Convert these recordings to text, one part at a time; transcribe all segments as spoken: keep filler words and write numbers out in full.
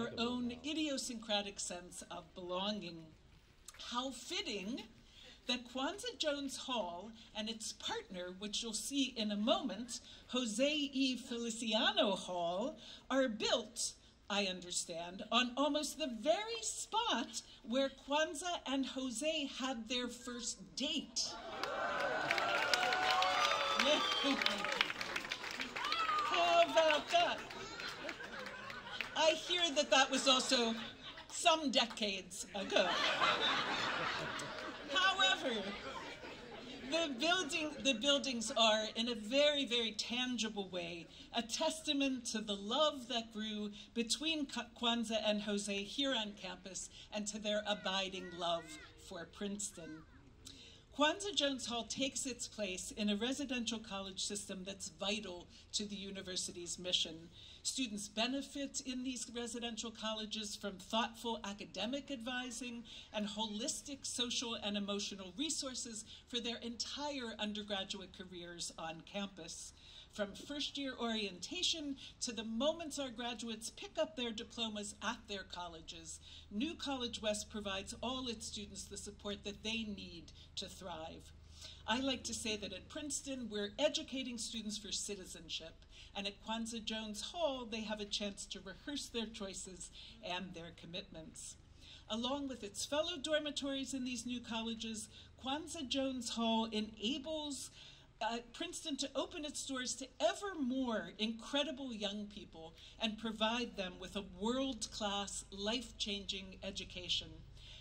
their own idiosyncratic sense of belonging. How fitting that Kwanza Jones Hall and its partner, which you'll see in a moment, Jose E. Feliciano Hall, are built, I understand, on almost the very spot where Kwanza and Jose had their first date. How about that? I hear that that was also some decades ago. However, the, building, the buildings are, in a very, very tangible way, a testament to the love that grew between Kwanza and Jose here on campus and to their abiding love for Princeton. Kwanza Jones Hall takes its place in a residential college system that's vital to the university's mission. Students benefit in these residential colleges from thoughtful academic advising and holistic social and emotional resources for their entire undergraduate careers on campus. From first-year orientation to the moments our graduates pick up their diplomas at their colleges, New College West provides all its students the support that they need to thrive. I like to say that at Princeton, we're educating students for citizenship, and at Kwanza Jones Hall, they have a chance to rehearse their choices and their commitments. Along with its fellow dormitories in these new colleges, Kwanza Jones Hall enables Uh, Princeton to open its doors to ever more incredible young people and provide them with a world-class, life-changing education.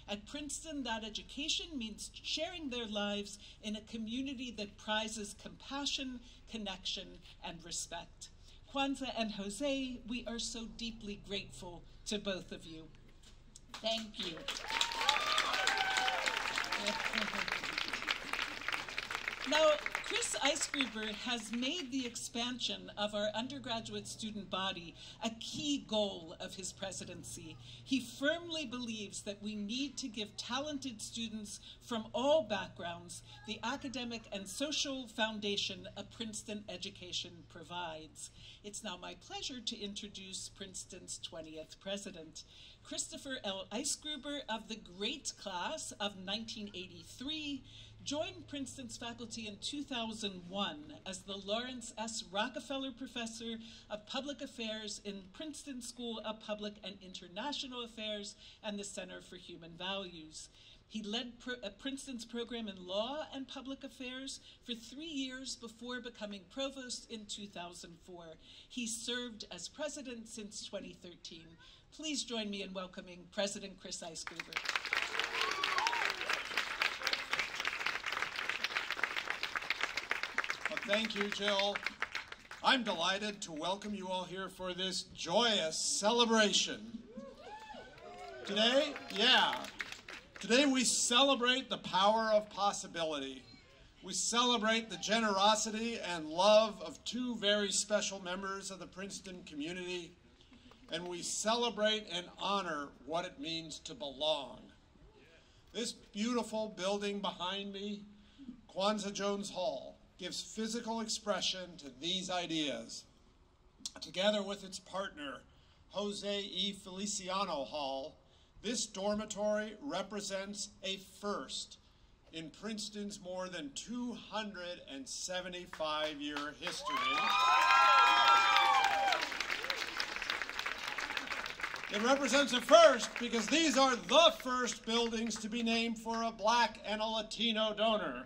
At Princeton, that education means sharing their lives in a community that prizes compassion, connection, and respect. Kwanza and Jose, we are so deeply grateful to both of you. Thank you. Now, Chris Eisgruber has made the expansion of our undergraduate student body a key goal of his presidency. He firmly believes that we need to give talented students from all backgrounds the academic and social foundation a Princeton education provides. It's now my pleasure to introduce Princeton's twentieth president, Christopher L. Eisgruber of the great class of nineteen eighty-three, joined Princeton's faculty in two thousand one as the Lawrence S. Rockefeller Professor of Public Affairs in Princeton School of Public and International Affairs and the Center for Human Values. He led Pro- uh, Princeton's program in law and public affairs for three years before becoming provost in two thousand four. He served as president since twenty thirteen. Please join me in welcoming President Chris Eisgruber. Thank you, Jill. I'm delighted to welcome you all here for this joyous celebration. Today, yeah, today we celebrate the power of possibility. We celebrate the generosity and love of two very special members of the Princeton community, and we celebrate and honor what it means to belong. This beautiful building behind me, Kwanza Jones Hall, gives physical expression to these ideas. Together with its partner, Jose E. Feliciano Hall, this dormitory represents a first in Princeton's more than two hundred seventy-five year history. It represents a first because these are the first buildings to be named for a black and a Latino donor.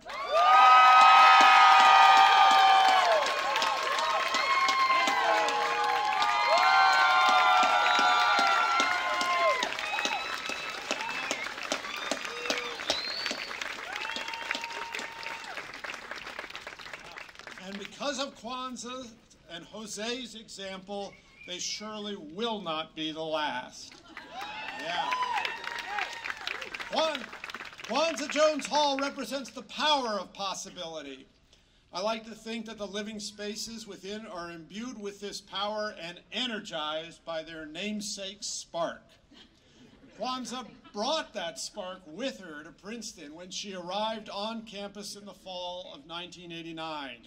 Because of Kwanza and Jose's example, they surely will not be the last. Yeah. Kwanza Jones Hall represents the power of possibility. I like to think that the living spaces within are imbued with this power and energized by their namesake spark. Kwanza brought that spark with her to Princeton when she arrived on campus in the fall of nineteen eighty-nine.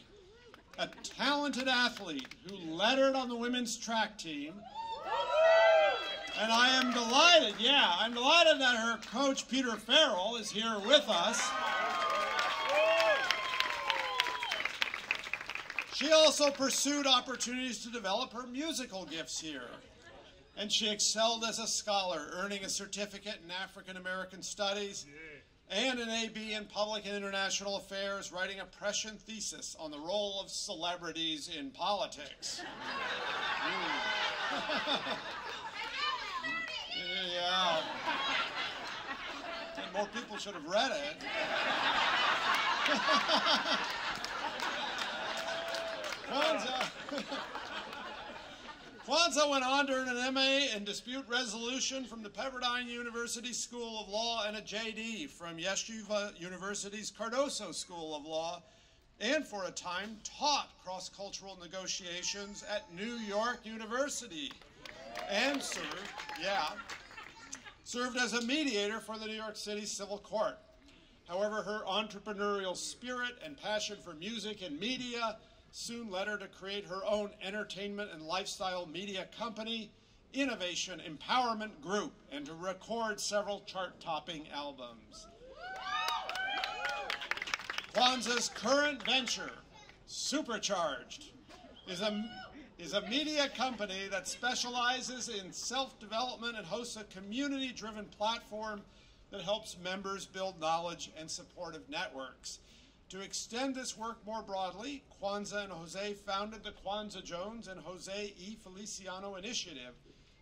A talented athlete who lettered on the women's track team And I am delighted, yeah, I'm delighted that her coach, Peter Farrell, is here with us. She also pursued opportunities to develop her musical gifts here. And she excelled as a scholar, earning a certificate in African American Studies and an A B in Public and International Affairs, writing a prescient thesis on the role of celebrities in politics. Yeah. And more people should have read it. Kwanza. Kwanza went on to earn an M A in dispute resolution from the Pepperdine University School of Law and a J D from Yeshiva University's Cardozo School of Law, and for a time taught cross-cultural negotiations at New York University. And served, yeah, served as a mediator for the New York City Civil Court. However, her entrepreneurial spirit and passion for music and media soon led her to create her own entertainment and lifestyle media company, Innovation Empowerment Group, and to record several chart-topping albums. Kwanza's current venture, Supercharged, is a is a media company that specializes in self-development and hosts a community-driven platform that helps members build knowledge and supportive networks. To extend this work more broadly, Kwanza and Jose founded the Kwanza Jones and Jose E. Feliciano Initiative,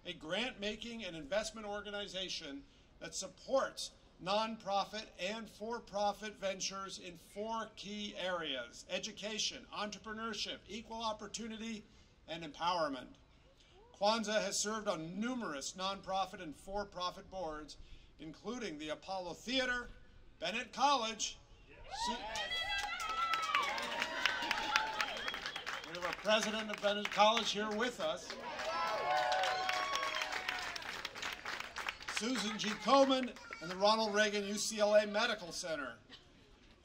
a grant-making and investment organization that supports nonprofit and for-profit ventures in four key areas: education, entrepreneurship, equal opportunity, and empowerment. Kwanza has served on numerous nonprofit and for-profit boards, including the Apollo Theater, Bennett College. Yeah. We have a president of Bennett College here with us. Susan G. Komen and the Ronald Reagan U C L A Medical Center.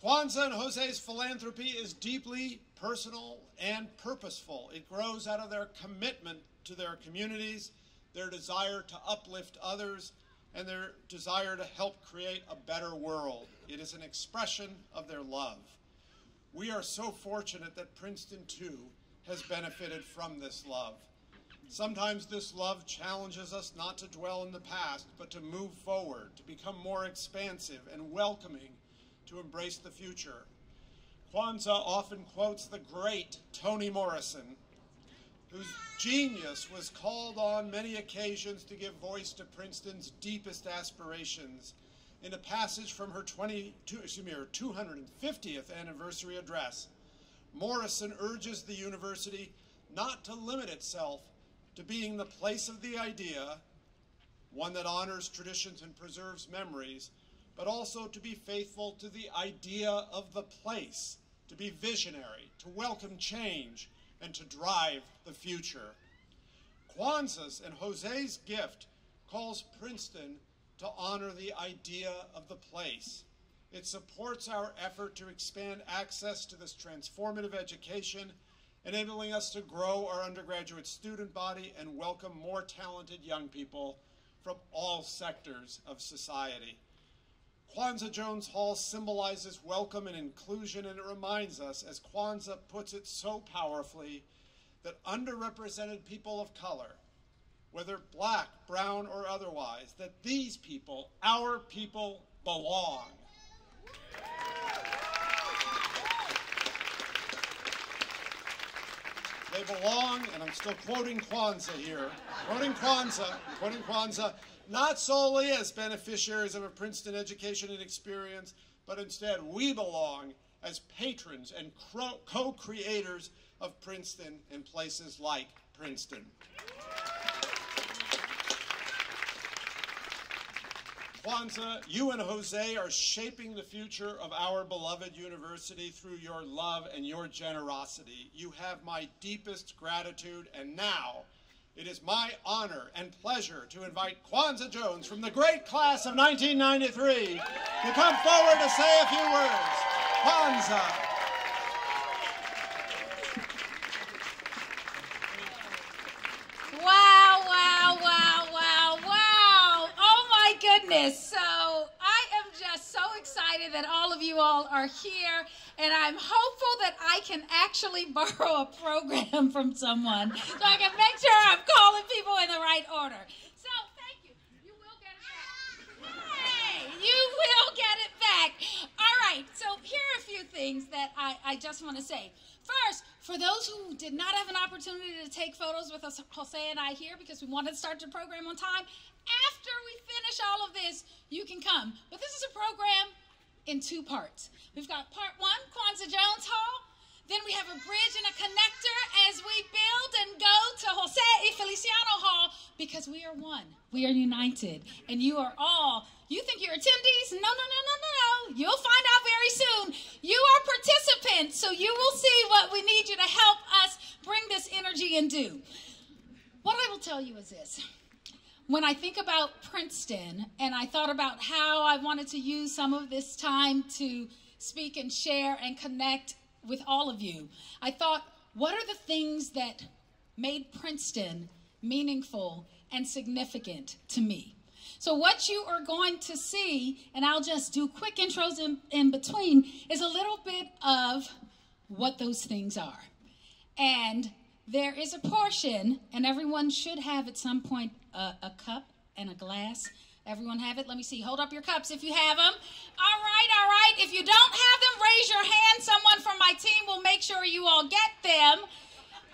Kwanza and Jose's philanthropy is deeply personal and purposeful. It grows out of their commitment to their communities, their desire to uplift others, and their desire to help create a better world. It is an expression of their love. We are so fortunate that Princeton, too, has benefited from this love. Sometimes this love challenges us not to dwell in the past, but to move forward, to become more expansive and welcoming, to embrace the future. Kwanza often quotes the great Toni Morrison, whose genius was called on many occasions to give voice to Princeton's deepest aspirations in a passage from her, twenty, excuse me, her two hundred fiftieth anniversary address. Morrison urges the university not to limit itself to being the place of the idea, one that honors traditions and preserves memories, but also to be faithful to the idea of the place, to be visionary, to welcome change, and to drive the future. Kwanza's and Jose's gift calls Princeton to honor the idea of the place. It supports our effort to expand access to this transformative education, enabling us to grow our undergraduate student body and welcome more talented young people from all sectors of society. Kwanza Jones Hall symbolizes welcome and inclusion, and it reminds us, as Kwanza puts it so powerfully, that underrepresented people of color, whether black, brown, or otherwise, that these people, our people, belong. They belong, and I'm still quoting Kwanza here, quoting Kwanza, quoting Kwanza, not solely as beneficiaries of a Princeton education and experience, but instead we belong as patrons and co-creators of Princeton and places like Princeton. Kwanza, you and Jose are shaping the future of our beloved university through your love and your generosity. You have my deepest gratitude, and now it is my honor and pleasure to invite Kwanza Jones from the great class of nineteen ninety-three to come forward to say a few words. Kwanza. Wow, wow, wow, wow, are here, and I'm hopeful that I can actually borrow a program from someone so I can make sure I'm calling people in the right order. So thank you. You will get it back. Hey, you will get it back. All right, so here are a few things that I, I just want to say. First, for those who did not have an opportunity to take photos with us, Jose and I here, because we wanted to start the program on time, after we finish all of this, you can come. But this is a program in two parts. We've got part one, Kwanza Jones Hall. Then we have a bridge and a connector as we build and go to Jose E. Feliciano Hall, because we are one. We are united. And you are all, you think you're attendees? No, no, no, no, no. You'll find out very soon. You are participants, so you will see what we need you to help us bring this energy and do. What I will tell you is this. When I think about Princeton, and I thought about how I wanted to use some of this time to speak and share and connect with all of you, I thought, what are the things that made Princeton meaningful and significant to me? So what you are going to see, and I'll just do quick intros in, in between, is a little bit of what those things are. And there is a portion, and everyone should have at some point a, a cup and a glass. Everyone have it? Let me see. Hold up your cups if you have them. All right, all right. If you don't have them, raise your hand. Someone from my team will make sure you all get them,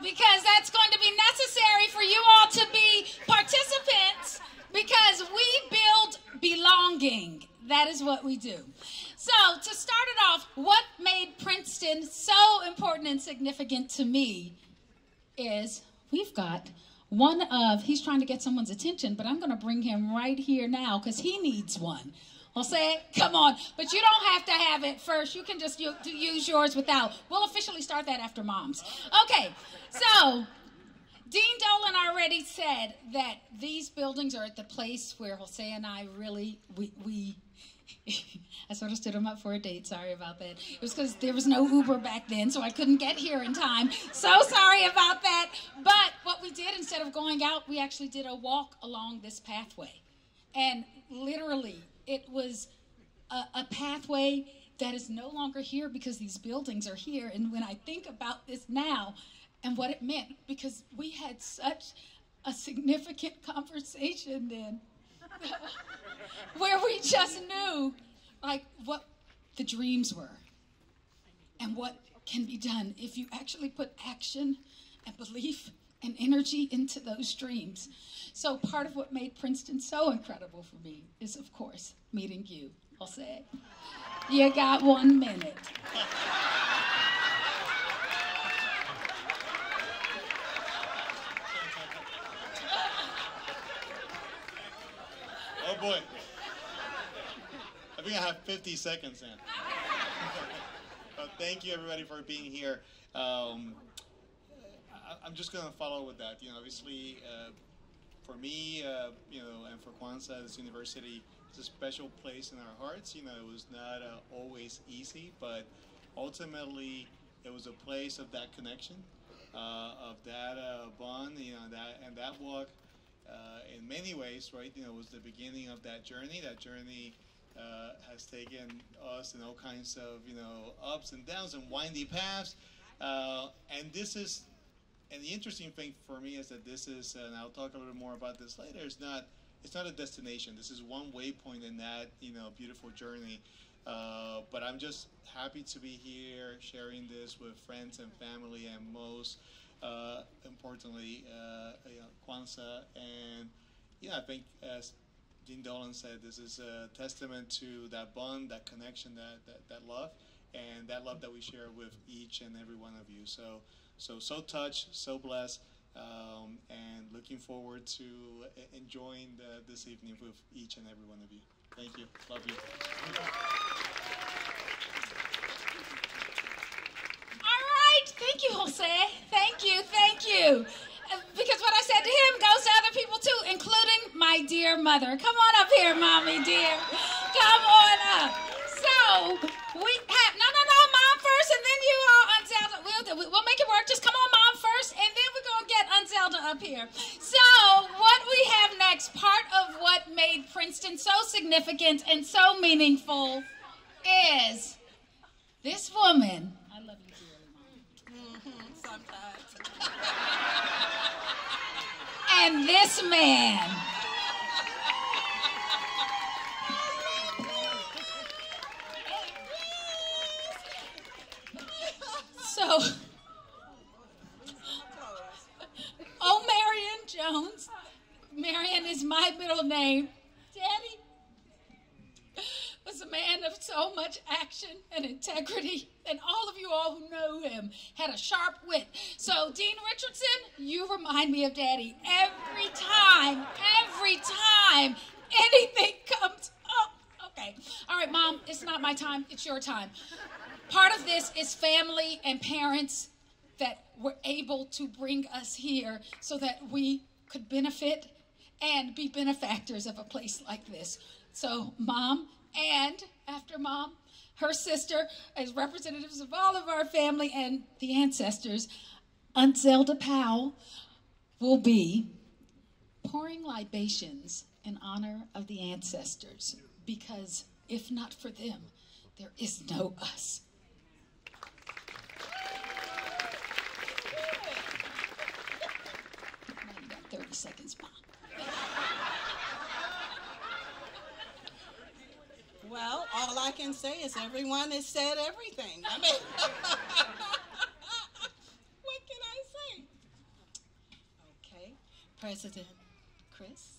because that's going to be necessary for you all to be participants, because we build belonging. That is what we do. So to start it off, what made Princeton so important and significant to me is we've got one of, he's trying to get someone's attention, but I'm going to bring him right here now because he needs one. Jose, come on. But you don't have to have it first. You can just use yours without. We'll officially start that after moms. Okay, so Dean Dolan already said that these buildings are at the place where Jose and I really, we, we I sort of stood him up for a date. Sorry about that. It was because there was no Uber back then, so I couldn't get here in time. So sorry about that. But what we did, instead of going out, we actually did a walk along this pathway. And literally, it was a, a pathway that is no longer here because these buildings are here. And when I think about this now and what it meant, because we had such a significant conversation then, where we just knew, like, what the dreams were and what can be done if you actually put action and belief and energy into those dreams. So part of what made Princeton so incredible for me is, of course, meeting you. I'll say, you got one minute. Oh boy, I think I have fifty seconds in. Well, thank you everybody for being here. Um, I, I'm just gonna follow with that. You know, obviously uh, for me, uh, you know, and for Kwanza, this university is a special place in our hearts. You know, it was not uh, always easy, but ultimately it was a place of that connection, uh, of that uh, bond, you know, that, and that walk. Uh, in many ways, right, you know, was the beginning of that journey. That journey uh, has taken us in all kinds of, you know, ups and downs and windy paths. Uh, and this is, and the interesting thing for me is that this is, and I'll talk a little more about this later, it's not, it's not a destination. This is one waypoint in that, you know, beautiful journey. Uh, but I'm just happy to be here sharing this with friends and family, and most Uh, importantly, uh, you know, Kwanza, and yeah, you know, I think as Dean Dolan said, this is a testament to that bond, that connection, that, that that love, and that love that we share with each and every one of you. So, so so touched, so blessed, um, and looking forward to enjoying the, this evening with each and every one of you. Thank you. Love you. Thank you, Jose. Thank you, thank you. Because what I said to him goes to other people too, including my dear mother. Come on up here, Mommy dear. Come on up. So we have, no, no, no, Mom first, and then you all, Unzelda. We'll, we'll make it work. Just come on, Mom first, and then we're going to get Unzelda up here. So what we have next, part of what made Princeton so significant and so meaningful is This woman, I love you too, mm-hmm, sometimes. And this man. So, oh, Marion Jones. Marion is my middle name. Daddy was a man of so much action and integrity, and all of you all who know him had a sharp wit. So, Dean Richardson, you remind me of Daddy every time, every time anything comes up. Okay. All right, Mom, it's not my time. It's your time. Part of this is family and parents that were able to bring us here so that we could benefit and be benefactors of a place like this. So Mom, and after Mom, her sister, as representatives of all of our family and the ancestors, Aunt Zelda Powell will be pouring libations in honor of the ancestors, because if not for them, there is no us. thirty seconds, Mom. Well, all I can say is everyone has said everything. I mean, what can I say? Okay, President Chris,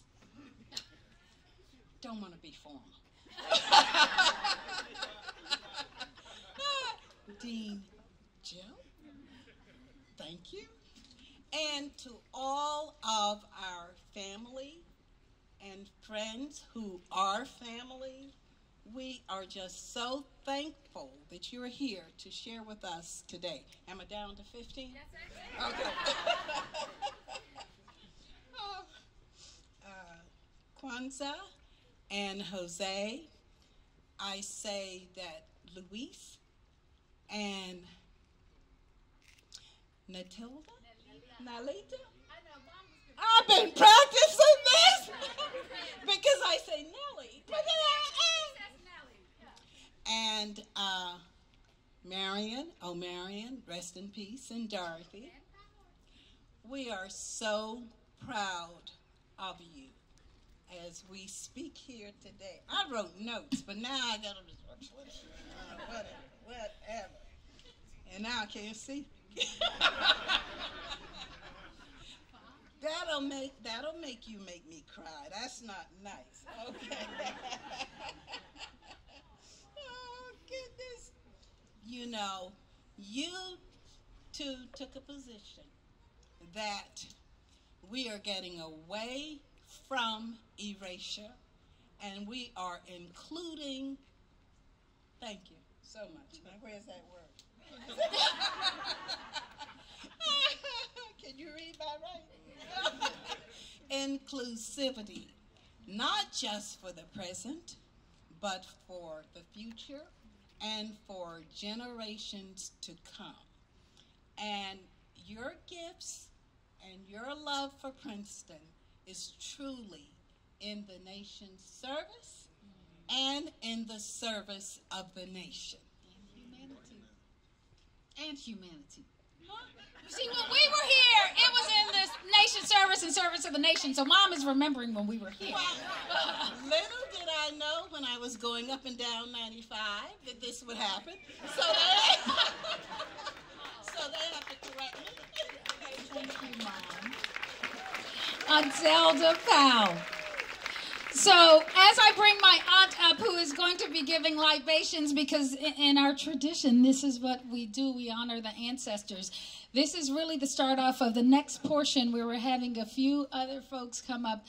don't want to be formal. Dean Joe, thank you. And to all of our family and friends who are family, we are just so thankful that you're here to share with us today. Am I down to fifteen? Yes, I am. Okay. Oh, uh, Kwanza and Jose, I say that Luis and Natilda, Nalita, I've been practicing this because I say Nelly. And uh, Marion, oh Marion, rest in peace, and Dorothy. We are so proud of you as we speak here today. I wrote notes, but now I got to uh, whatever, whatever. And now I can't see. That'll make that'll make you make me cry. That's not nice. Okay. Oh goodness. You know, you two took a position that we are getting away from erasure and we are including. Thank you so much. Now where's that word? Can you read my writing? Inclusivity, not just for the present, but for the future and for generations to come. And your gifts and your love for Princeton is truly in the nation's service and in the service of the nation. And humanity. And humanity. See, when we were here, it was in this nation's service and service of the nation. So Mom is remembering when we were here. Well, little did I know when I was going up and down ninety-five that this would happen. So they, so they have to correct me. Thank you, Mom. Aunt Zelda Powell. So as I bring my aunt up, who is going to be giving libations, because in our tradition, this is what we do. We honor the ancestors. This is really the start off of the next portion. We were having a few other folks come up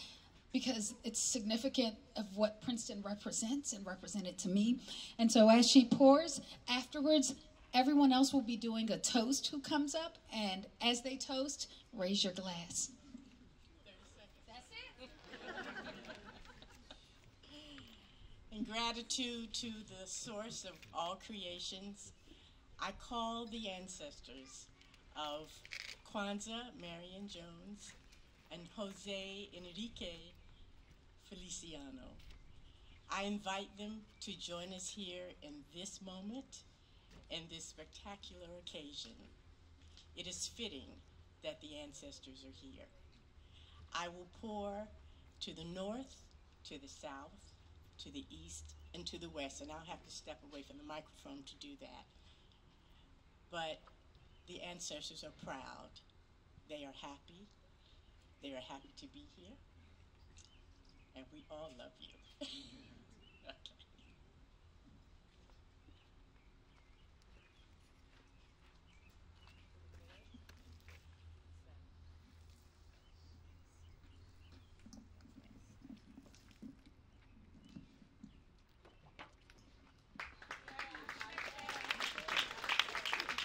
because it's significant of what Princeton represents and represented to me. And so as she pours, afterwards, everyone else will be doing a toast who comes up. And as they toast, raise your glass. In gratitude to the source of all creations, I call the ancestors of Kwanza, Marion Jones, and Jose Enrique Feliciano. I invite them to join us here in this moment and this spectacular occasion, it is fitting that the ancestors are here. I will pour to the north, to the south, to the east, and to the west, and I'll have to step away from the microphone to do that. But the ancestors are proud. They are happy. They are happy to be here. And we all love you. Okay.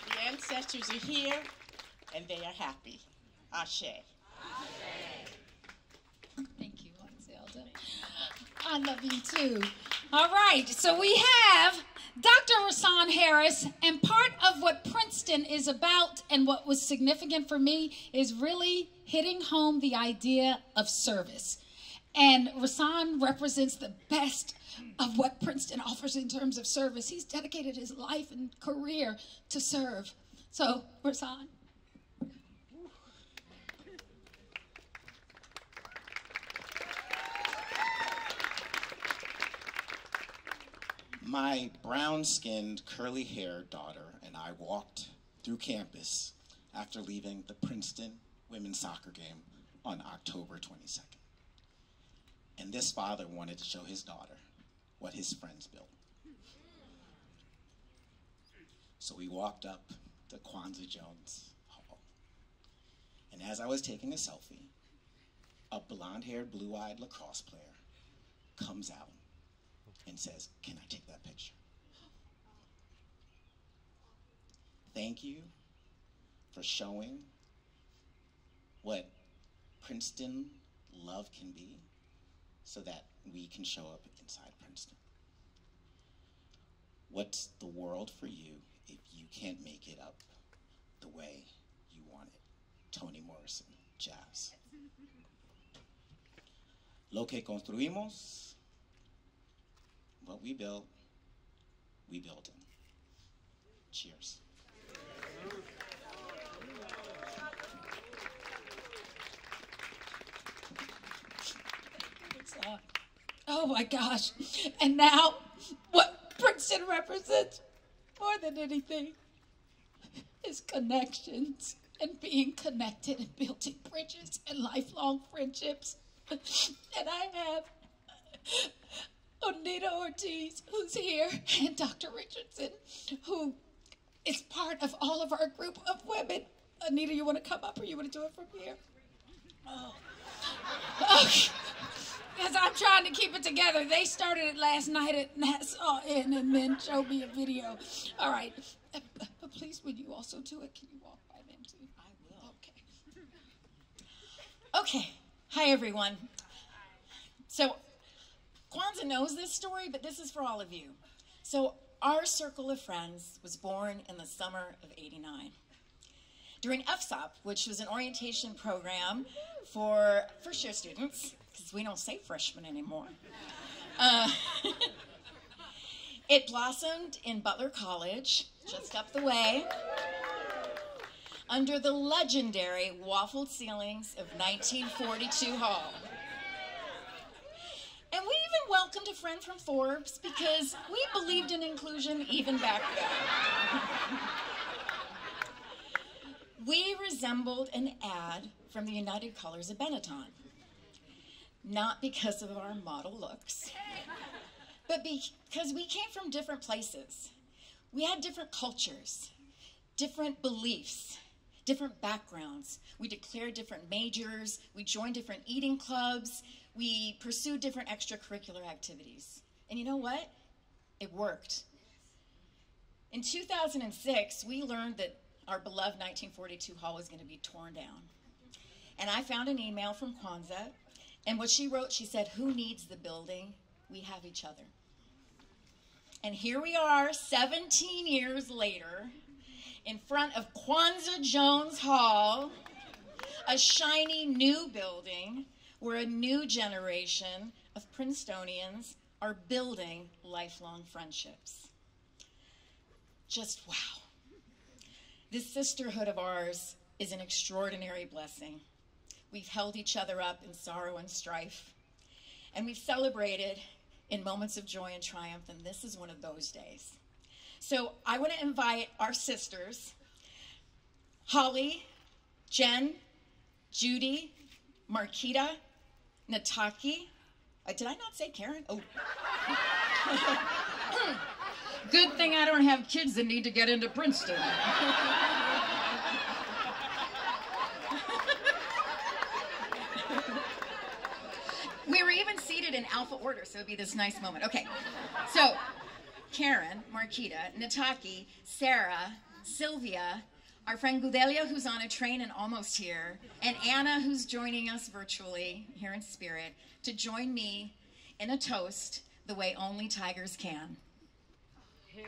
The ancestors are here, and they are happy. Ashe. Ashe. Thank you, Aunt Zelda. I love you too. All right, so we have Doctor Rahsaan Harris, and part of what Princeton is about and what was significant for me is really hitting home the idea of service. And Rahsaan represents the best of what Princeton offers in terms of service. He's dedicated his life and career to serve. So, Rahsaan. My brown-skinned, curly-haired daughter and I walked through campus after leaving the Princeton women's soccer game on October twenty-second. And this father wanted to show his daughter what his friends built. So we walked up to Kwanza Jones Hall. And as I was taking a selfie, a blonde-haired, blue-eyed lacrosse player comes out and says, "Can I take that picture?" Thank you for showing what Princeton love can be so that we can show up inside Princeton. What's the world for you if you can't make it up the way you want it? Toni Morrison, jazz. Lo que construimos, what we built, we built it. Cheers. Uh, oh my gosh. And now, what Princeton represents more than anything is connections and being connected and building bridges and lifelong friendships. And I have Anita Ortiz, who's here, and Doctor Richardson, who is part of all of our group of women. Anita, you want to come up or you want to do it from here? Oh. Okay. Because I'm trying to keep it together. They started it last night at Nassau Inn and then showed me a video. All right. But please, would you also do it? Can you walk by them too? I will. Okay. Okay. Hi, everyone. So Kwanza knows this story, but this is for all of you. So our circle of friends was born in the summer of eighty-nine. During F S O P, which was an orientation program for first year students, because we don't say freshmen anymore. Uh, it blossomed in Butler College, just up the way, under the legendary waffled ceilings of nineteen forty-two Hall. And we even welcomed a friend from Forbes because we believed in inclusion even back then. We resembled an ad from the United Colors of Benetton. Not because of our model looks, but because we came from different places. We had different cultures, different beliefs, different backgrounds. We declared different majors. We joined different eating clubs. We pursued different extracurricular activities. And you know what? It worked. In two thousand six, we learned that our beloved nineteen forty-two Hall was going to be torn down. And I found an email from Kwanza. And what she wrote, she said, "Who needs the building? We have each other." And here we are, seventeen years later, in front of Kwanza Jones Hall, a shiny new building where a new generation of Princetonians are building lifelong friendships. just wow. This sisterhood of ours is an extraordinary blessing. We've held each other up in sorrow and strife, and we've celebrated in moments of joy and triumph, and this is one of those days. So I want to invite our sisters, Holly, Jen, Judy, Marquita, Nataki. Uh, did I not say Karen? Oh. Good thing I don't have kids that need to get into Princeton. We were even seated in alpha order, so it'd be this nice moment. Okay, so Karen, Marquita, Nataki, Sarah, Sylvia, our friend Gudelia, who's on a train and almost here, and Anna, who's joining us virtually here in spirit, to join me in a toast the way only tigers can. Hip,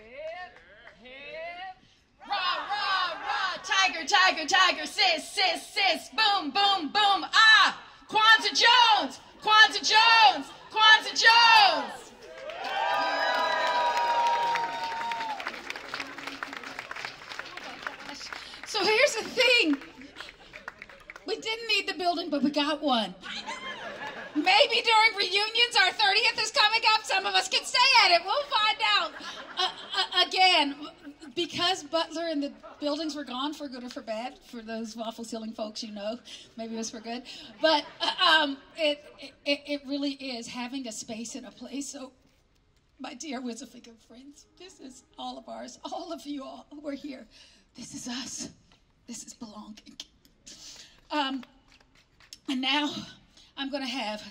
hip, rah, rah, rah, tiger, tiger, tiger, sis, sis, sis, boom, boom, boom, ah, Kwanza Jones, Kwanza Jones, Kwanza Jones. So here's the thing, we didn't need the building, but we got one. Maybe during reunions, our thirtieth is coming up, some of us can stay at it, we'll find out. Uh, uh, again, because Butler and the buildings were gone, for good or for bad, for those waffle ceiling folks, you know, maybe it was for good, but uh, um, it, it, it really is having a space and a place. So, my dear Wizafika friends, this is all of ours, all of you all who are here. This is us. This is belonging. Um, and now I'm going to have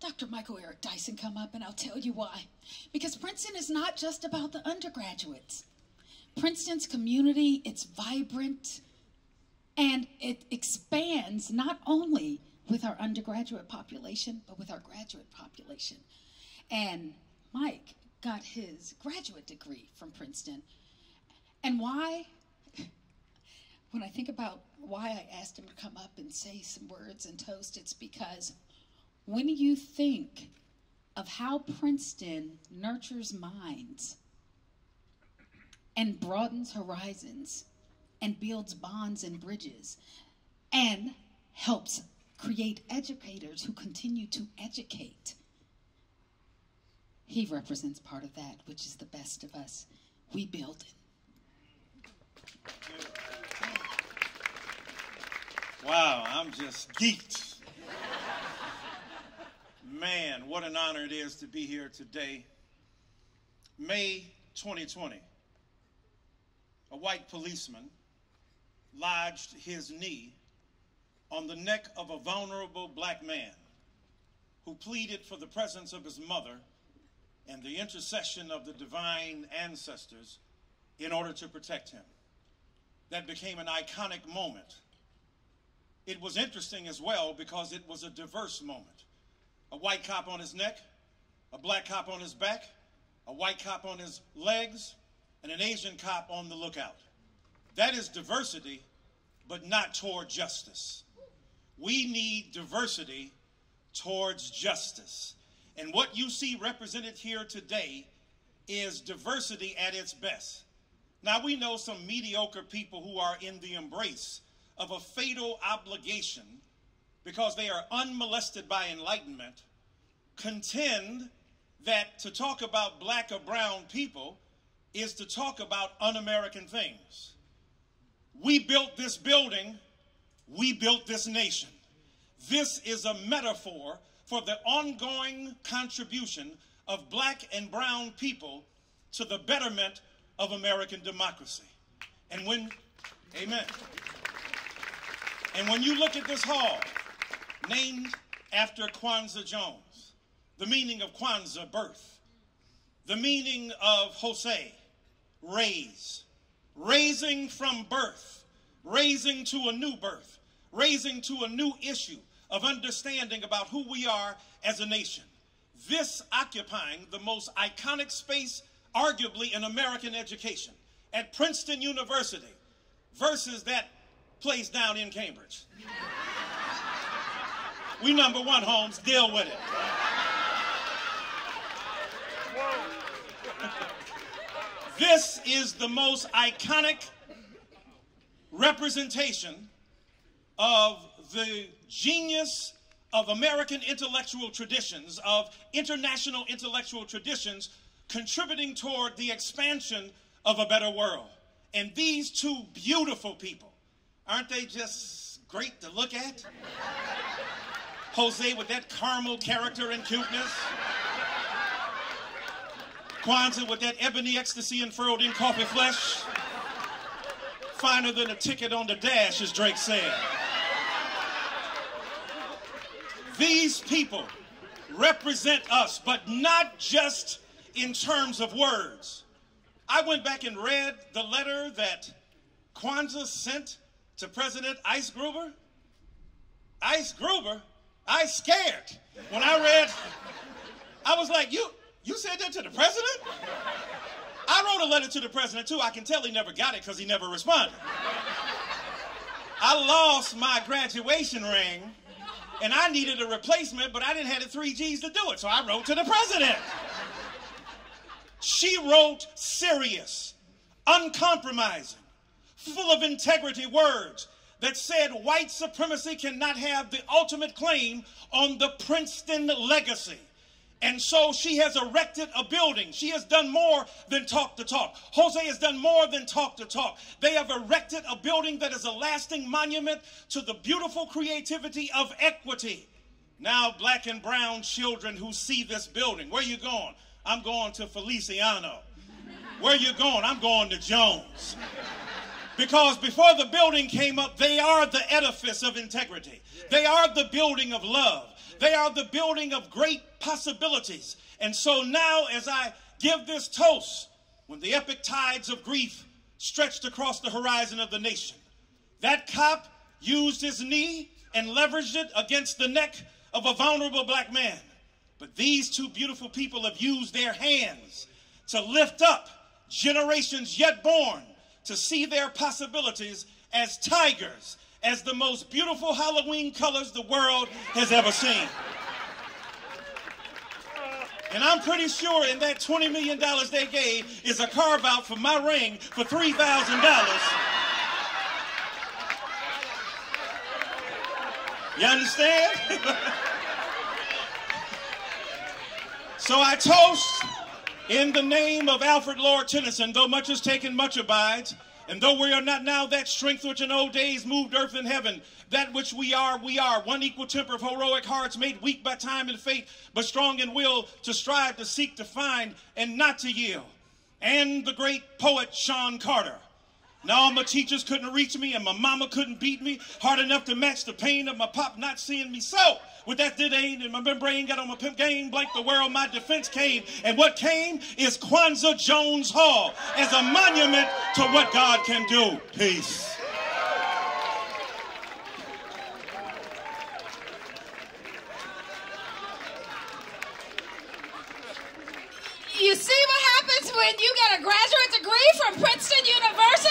Doctor Michael Eric Dyson come up, and I'll tell you why. Because Princeton is not just about the undergraduates. Princeton's community, it's vibrant, and it expands not only with our undergraduate population, but with our graduate population. And Mike got his graduate degree from Princeton. And why? When I think about why I asked him to come up and say some words and toast, it's because when you think of how Princeton nurtures minds and broadens horizons and builds bonds and bridges and helps create educators who continue to educate, he represents part of that, which is the best of us. We build it. Wow, I'm just geeked. Man, what an honor it is to be here today. May twenty twenty, a white policeman lodged his knee on the neck of a vulnerable black man who pleaded for the presence of his mother and the intercession of the divine ancestors in order to protect him. That became an iconic moment. It was interesting as well because it was a diverse moment. A white cop on his neck, a black cop on his back, a white cop on his legs, and an Asian cop on the lookout. That is diversity, but not toward justice. We need diversity towards justice. And what you see represented here today is diversity at its best. Now, we know some mediocre people who are in the embrace of a fatal obligation because they are unmolested by enlightenment, contend that to talk about black or brown people is to talk about un-American things. We built this building, we built this nation. This is a metaphor for the ongoing contribution of black and brown people to the betterment of American democracy. And when, amen. And when you look at this hall, named after Kwanza Jones, the meaning of Kwanzaa, birth, the meaning of Jose, raise, raising from birth, raising to a new birth, raising to a new issue of understanding about who we are as a nation. This occupying the most iconic space, arguably, in American education at Princeton University versus that place down in Cambridge. We number one, Holmes, deal with it. This is the most iconic representation of the genius of American intellectual traditions, of international intellectual traditions, contributing toward the expansion of a better world. And these two beautiful people, aren't they just great to look at? Jose with that caramel character and cuteness. Kwanza with that ebony ecstasy unfurled in coffee flesh. Finer than a ticket on the dash, as Drake said. These people represent us, but not just in terms of words. I went back and read the letter that Kwanza sent to President Eisgruber. Eisgruber? I scared. When I read, I was like, you, you said that to the president? I wrote a letter to the president, too. I can tell he never got it because he never responded. I lost my graduation ring, and I needed a replacement, but I didn't have the three G's to do it, so I wrote to the president. She wrote serious, uncompromising, full of integrity words that said white supremacy cannot have the ultimate claim on the Princeton legacy. And so she has erected a building. She has done more than talk the talk. Jose has done more than talk the talk. They have erected a building that is a lasting monument to the beautiful creativity of equity. Now black and brown children who see this building, where are you going? I'm going to Feliciano. Where are you going? I'm going to Jones. Because before the building came up, they are the edifice of integrity. They are the building of love. They are the building of great possibilities. And so now as I give this toast, when the epic tides of grief stretched across the horizon of the nation, that cop used his knee and leveraged it against the neck of a vulnerable black man. But these two beautiful people have used their hands to lift up generations yet born to see their possibilities as tigers, as the most beautiful Halloween colors the world has ever seen. And I'm pretty sure in that twenty million dollars they gave is a carve out for my ring for three thousand dollars. You understand? So I toast in the name of Alfred Lord Tennyson, though much is taken, much abides. And though we are not now that strength which in old days moved earth and heaven, that which we are, we are. One equal temper of heroic hearts made weak by time and fate, but strong in will to strive, to seek, to find, and not to yield. And the great poet Sean Carter. Now my teachers couldn't reach me and my mama couldn't beat me hard enough to match the pain of my pop not seeing me. So with that disdain and my membrane got on my pimp game, like the world my defense came. And what came is Kwanza Jones Hall as a monument to what God can do. Peace. You see what happens when you get a graduate degree from Princeton University?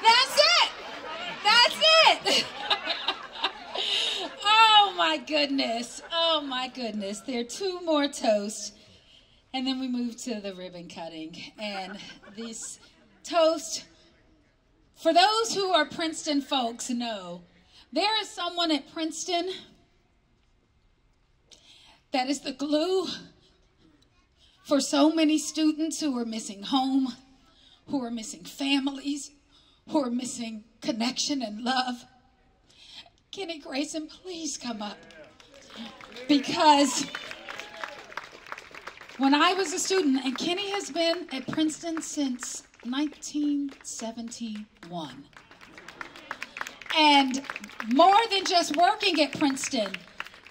That's it. That's it. Oh my goodness. Oh my goodness. There are two more toasts. And then we move to the ribbon cutting. And this toast, for those who are Princeton folks know, there is someone at Princeton that is the glue for so many students who are missing home, who are missing families, who are missing connection and love. Kenny Grayson, please come up. Because when I was a student, and Kenny has been at Princeton since nineteen seventy-one. And more than just working at Princeton,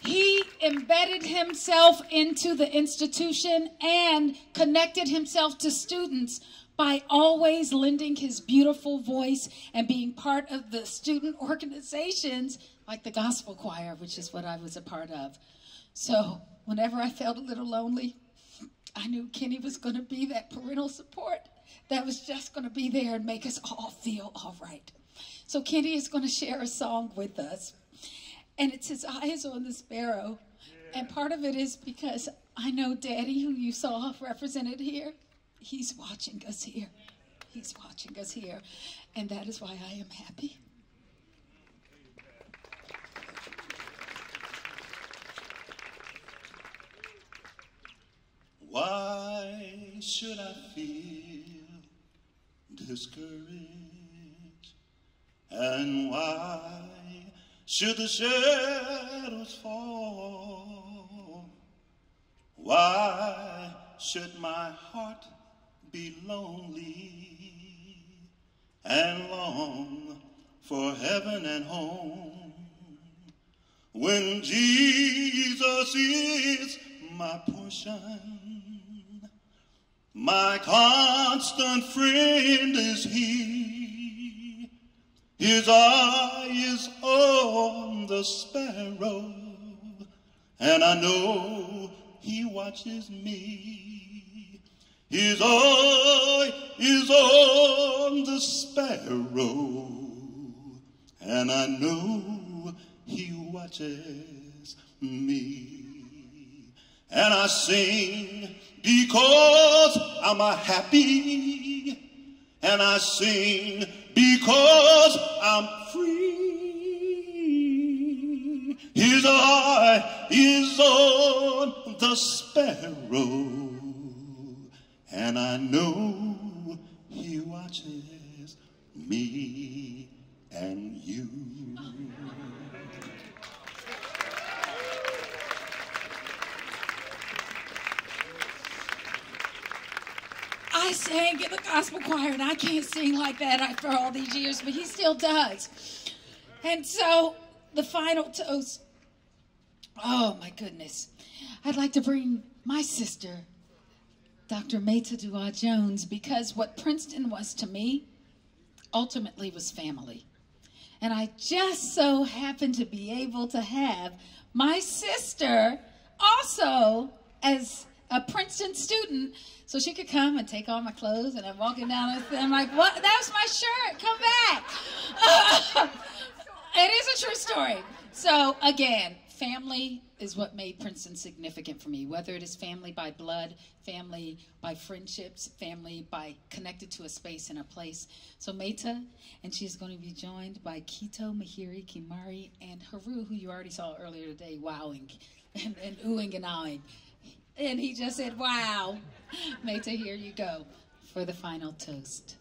he embedded himself into the institution and connected himself to students by always lending his beautiful voice and being part of the student organizations like the gospel choir, which is what I was a part of. So whenever I felt a little lonely, I knew Kenny was going to be that parental support that was just going to be there and make us all feel all right. So Kenny is going to share a song with us. And it's his eyes on the sparrow. And part of it is because I know Daddy, who you saw represented here, he's watching us here. He's watching us here. And that is why I am happy. Why should I feel discouraged? And why should the shadows fall? Why should my heart be lonely and long for heaven and home when Jesus is my portion? My constant friend is He. His eye is on the sparrow, and I know He watches me. His eye is on the sparrow, and I know He watches me. And I sing because I'm a happy, and I sing because I'm free. His eye is on the sparrow, and I know He watches me and you. I sang in the gospel choir, and I can't sing like that after all these years, but He still does. And so the final toast, oh my goodness. I'd like to bring my sister, Doctor May Duah Jones, because what Princeton was to me ultimately was family. And I just so happened to be able to have my sister also as a Princeton student, so she could come and take all my clothes, and I'm walking down and I'm like, what? That was my shirt, come back. Uh, it is a true story. So again, family is what made Princeton significant for me, whether it is family by blood, family by friendships, family by connected to a space and a place. So Meta, and she's going to be joined by Kito, Mahiri, Kimari, and Haru, who you already saw earlier today, wowing, and, and oohing and ahhing. And he just said, wow. Meta, here you go for the final toast.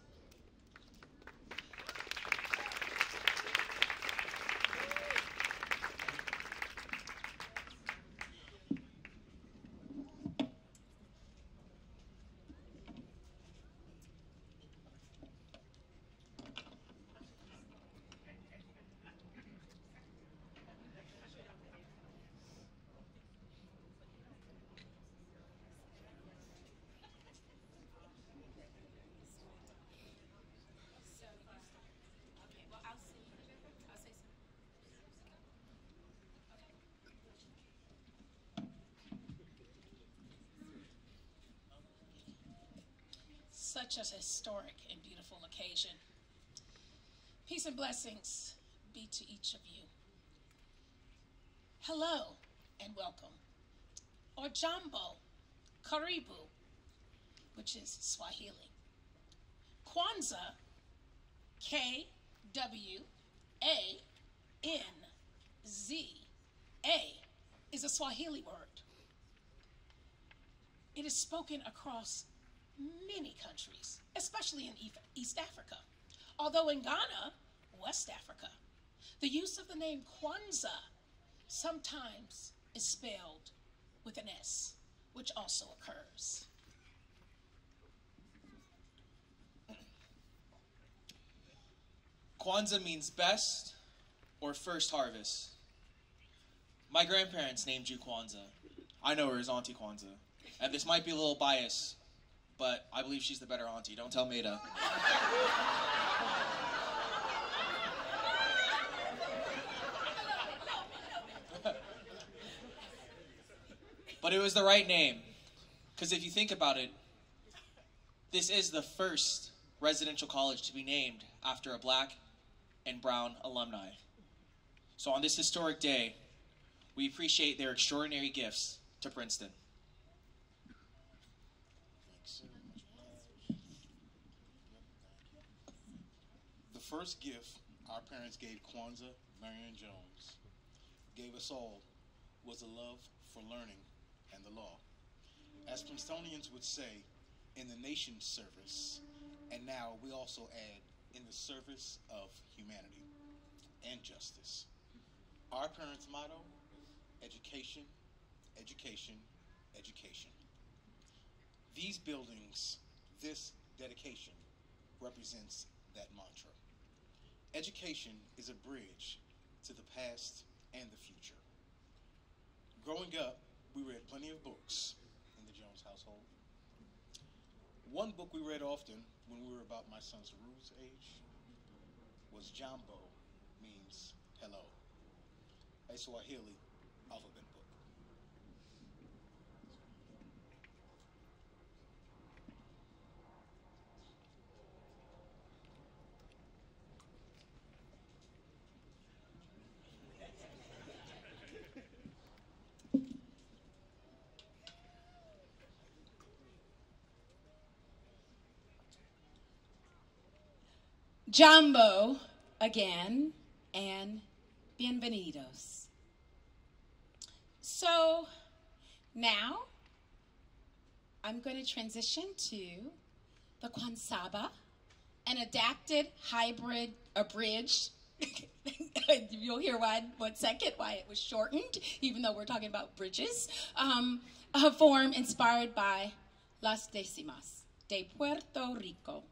Such a historic and beautiful occasion. Peace and blessings be to each of you. Hello and welcome, or Jambo, Karibu, which is Swahili. Kwanza, K W A N Z A, is a Swahili word. It is spoken across many countries, especially in East Africa. Although in Ghana, West Africa, the use of the name Kwanza sometimes is spelled with an S, which also occurs. Kwanza means best or first harvest. My grandparents named you Kwanza. I know her as Auntie Kwanza. And this might be a little biased, but I believe she's the better auntie. Don't tell Maida. But it was the right name. Because if you think about it, this is the first residential college to be named after a black and brown alumni. So on this historic day, We appreciate their extraordinary gifts to Princeton. The first gift our parents gave Kwanza Marion Jones, gave us all, was a love for learning and the law. As Princetonians would say, in the nation's service, and now we also add, in the service of humanity and justice. Our parents' motto, education, education, education. These buildings, this dedication, represents that mantra. Education is a bridge to the past and the future. Growing up, we read plenty of books in the Jones household. One book we read often when we were about my son Saru's age was Jambo Means Hello, a Swahili alphabet book. Jambo again, and bienvenidos. So now I'm going to transition to the Kwansaba, an adapted hybrid abridged. You'll hear why in one second why it was shortened, even though we're talking about bridges. Um, a form inspired by Las Decimas de Puerto Rico.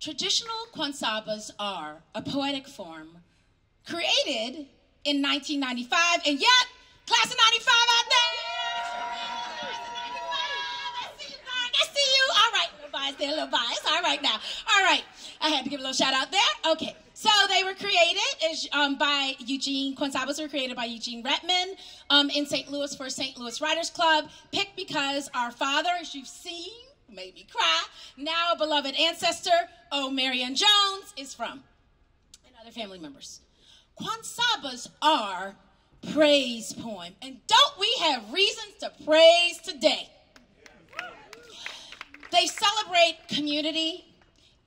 Traditional Kwansabas are a poetic form created in nineteen ninety-five, and yet, class of ninety-five out there! Class of ninety-five, I see you, I see you. All right, a little bias there, a little bias. All right now, all right. I had to give a little shout out there. Okay, so they were created as, um, by Eugene, Kwansabas were created by Eugene Retman um, in Saint Louis for Saint Louis Writers Club, picked because our father, as you've seen, made me cry, now a beloved ancestor, oh, Marion Jones, is from, and other family members. Kwansabas are praise poem, and don't we have reasons to praise today? They celebrate community,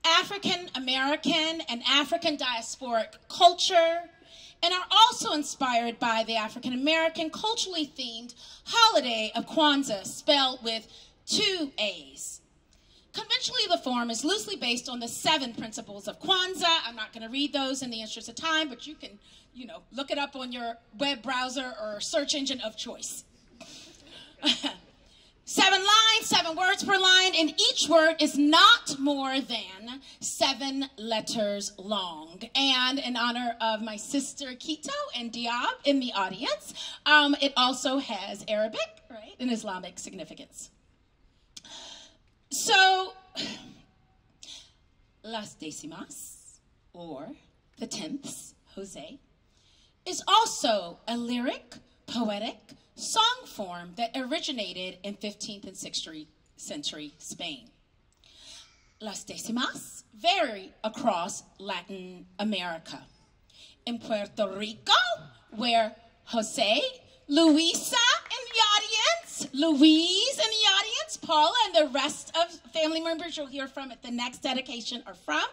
African-American and African diasporic culture, and are also inspired by the African-American culturally themed holiday of Kwanzaa, spelled with two A's. Conventionally, the form is loosely based on the seven principles of Kwanzaa. I'm not going to read those in the interest of time, but you can, you know, look it up on your web browser or search engine of choice. Seven lines, seven words per line, and each word is not more than seven letters long. And in honor of my sister Kito and Diab in the audience, um, it also has Arabic, right, and Islamic significance. So, Las Decimas, or the tenths, Jose, is also a lyric, poetic song form that originated in fifteenth and sixteenth century Spain. Las Decimas vary across Latin America. In Puerto Rico, where Jose, Luisa in the audience, Louise in the audience, Paula and the rest of family members you'll hear from at the next dedication are from.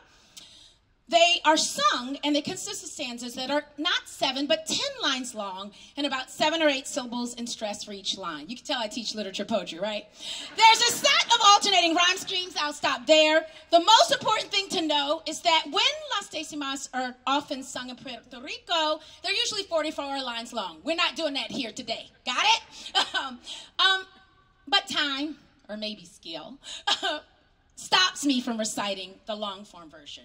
They are sung, and they consist of stanzas that are not seven, but ten lines long, and about seven or eight syllables in stress for each line. You can tell I teach literature poetry, right? There's a set of alternating rhyme schemes. I'll stop there. The most important thing to know is that when Las Decimas are often sung in Puerto Rico, they're usually forty-four lines long. We're not doing that here today. Got it? um, um, but time, or maybe skill, stops me from reciting the long-form version.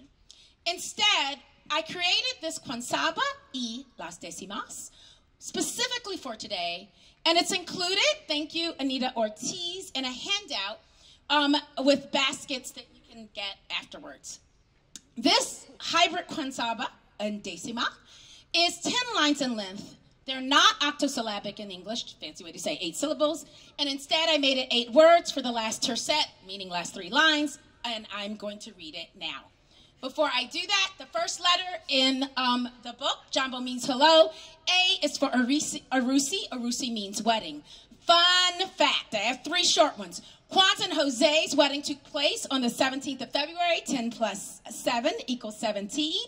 Instead, I created this Kwansaba y Las Decimas specifically for today, and it's included, thank you, Anita Ortiz, in a handout um, with baskets that you can get afterwards. This hybrid Kwansaba and Decima is ten lines in length. They're not octosyllabic in English, fancy way to say eight syllables, and instead I made it eight words for the last tercet, meaning last three lines, and I'm going to read it now. Before I do that, the first letter in um, the book, Jambo means hello. A is for Arusi. Arusi. Arusi means wedding. Fun fact, I have three short ones. Kwanza and Jose's wedding took place on the seventeenth of February, ten plus seven equals seventeen.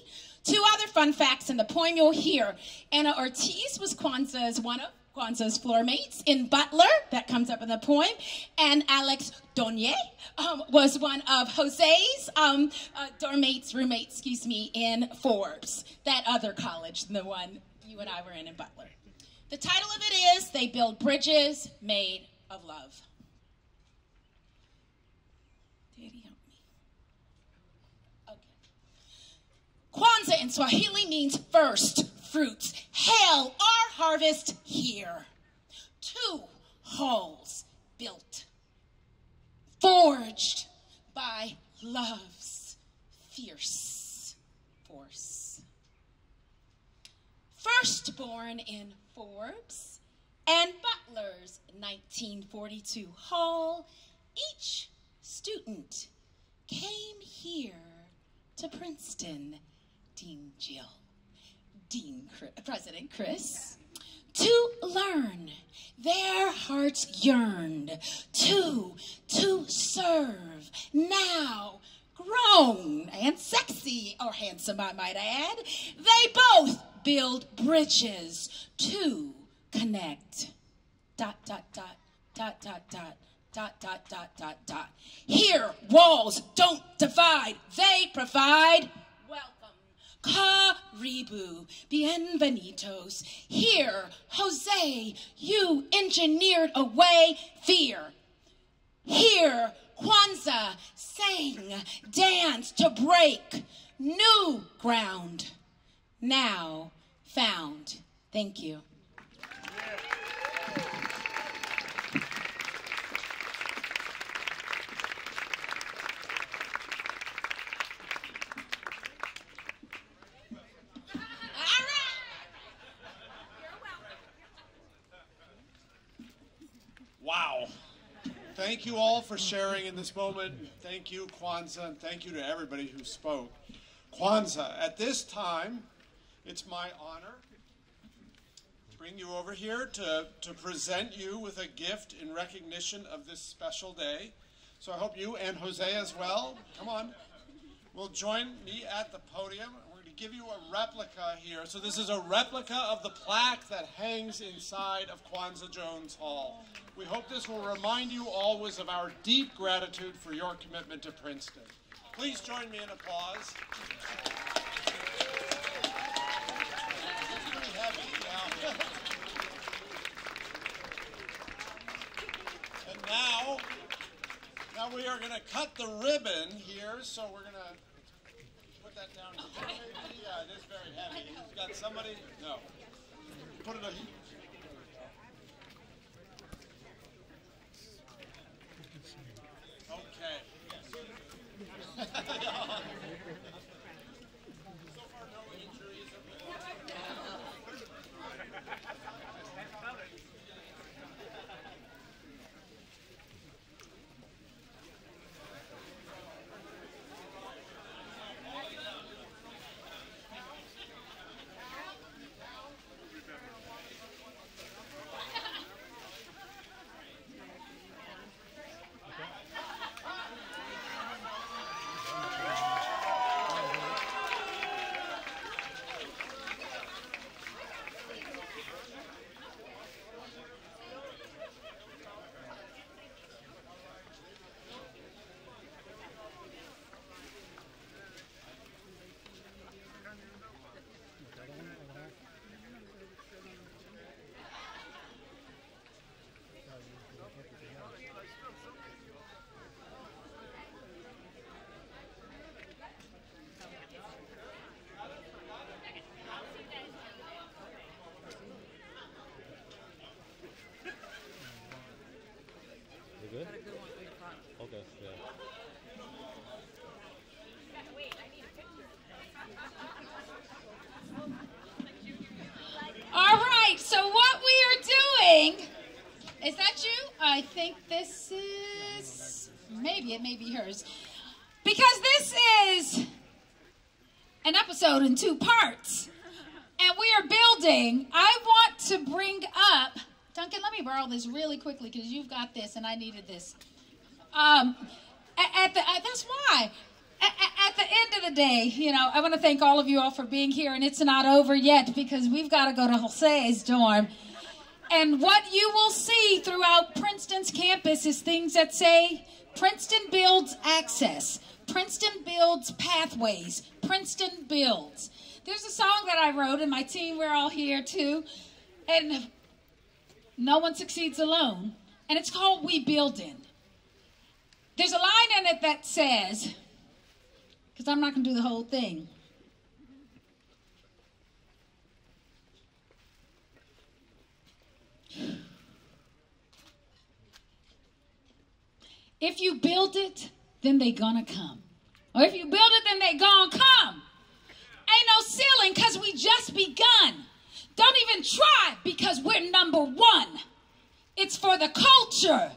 Two other fun facts in the poem you'll hear. Anna Ortiz was Kwanza's, one of Kwanza's floor mates in Butler, that comes up in the poem, and Alex Donier um, was one of Jose's um, uh, dormates, roommates, excuse me, in Forbes, that other college, the one you and I were in in Butler. The title of it is, They Build Bridges Made of Love. Did he help me? Okay. Kwanza in Swahili means first fruits. Hail our harvest here. Two halls built, forged by love's fierce force. Firstborn in Forbes and Butler's nineteen forty-two Hall, each student came here to Princeton. Dean Jill, Dean President Chris, to learn. Their hearts yearned to, to serve. Now grown and sexy, or handsome I might add, they both build bridges to connect. Dot, dot, dot, dot, dot, dot, dot, dot, dot, dot, dot. Here, walls don't divide. They provide welcome. Karibu, bienvenidos. Here, Jose, you engineered away fear. Here, Kwanza sang, danced to break new ground. Now found. Thank you. Wow. Thank you all for sharing in this moment. Thank you, Kwanza, and thank you to everybody who spoke. Kwanza, at this time, it's my honor to bring you over here to, to present you with a gift in recognition of this special day. So I hope you and Jose as well, come on, will join me at the podium. We're going to give you a replica here. So this is a replica of the plaque that hangs inside of Kwanza Jones Hall. We hope this will remind you always of our deep gratitude for your commitment to Princeton. Please join me in applause. And now, now we are going to cut the ribbon here, so we're going to put that down. Yeah, it is very heavy. You've got somebody? No. Put it on. Okay. So far, no injuries or okay, yeah. All right, so what we are doing, is that you? I think this is, maybe it may be hers. Because this is an episode in two parts. And we are building. I want to bring up, Duncan, let me borrow this really quickly because you've got this and I needed this. Um, at, at the, at, that's why. At, at the end of the day, you know, I want to thank all of you all for being here, and it's not over yet because we've got to go to Jose's dorm. And what you will see throughout Princeton's campus is things that say, Princeton builds access, Princeton builds pathways, Princeton builds. There's a song that I wrote, and my team, we're all here too, and no one succeeds alone, and it's called We Buildin'. There's a line in it that says, because I'm not going to do the whole thing. If you build it, then they gonna come. Or if you build it, then they gonna come. Ain't no ceiling, because we just begun. Don't even try, because we're number one. It's for the culture.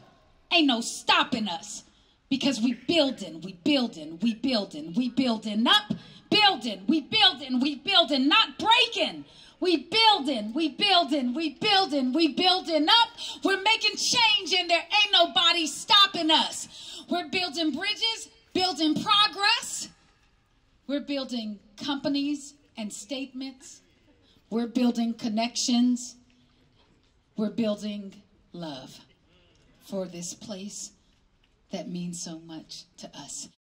Ain't no stopping us, because we building, we building, we building, we building up. Building, we building, we building, not breaking. We building, we building, we building, we building up. We're making change and there ain't nobody stopping us. We're building bridges, building progress. We're building companies and statements. We're building connections. We're building love for this place that means so much to us.